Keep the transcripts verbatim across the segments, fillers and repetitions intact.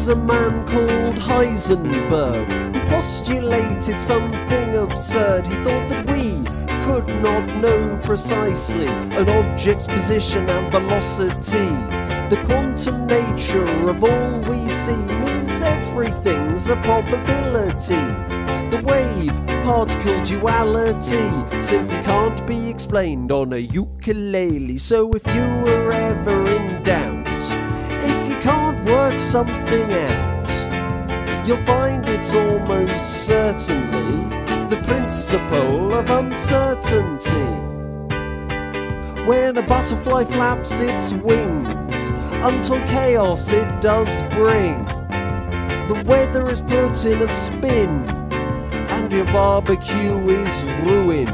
was a man called Heisenberg who postulated something absurd. He thought that we could not know precisely an object's position and velocity. The quantum nature of all we see means everything's a probability. The wave-particle duality simply can't be explained on a ukulele. So if you were ever in doubt, if you can't work something out, you'll find it's almost certainly the principle of uncertainty. When a butterfly flaps its wings, until chaos it does bring. The weather is put in a spin, and your barbecue is ruined.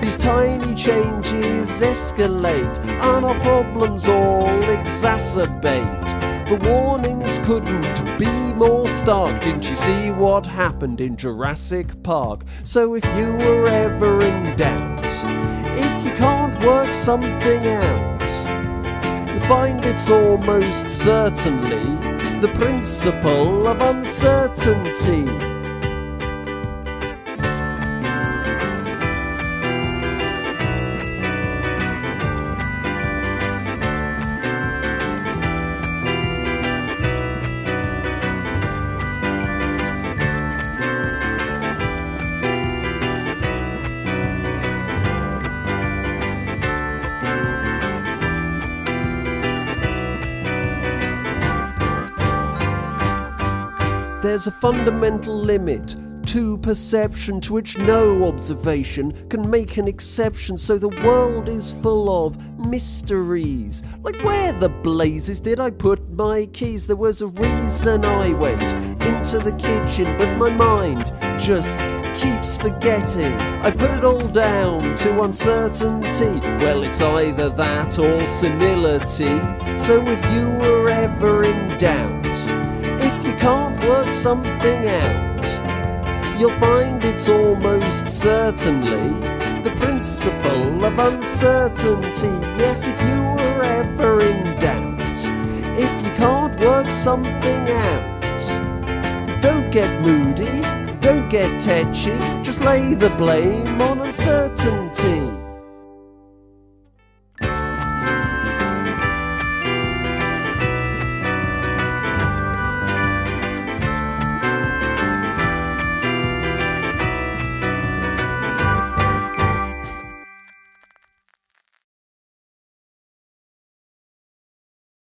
These tiny changes escalate, and our problems all exacerbate. The warnings couldn't be more stark. Didn't you see what happened in Jurassic Park? So if you were ever in doubt, if you can't work something out, you'll find it's almost certainly the principle of uncertainty. There's a fundamental limit to perception, to which no observation can make an exception. So the world is full of mysteries, like where the blazes did I put my keys? There was a reason I went into the kitchen, but my mind just keeps forgetting. I put it all down to uncertainty. Well, it's either that or senility. So if you were ever in doubt, can't work something out, you'll find it's almost certainly the principle of uncertainty. Yes, if you were ever in doubt, if you can't work something out, don't get moody, don't get tetchy, just lay the blame on uncertainty.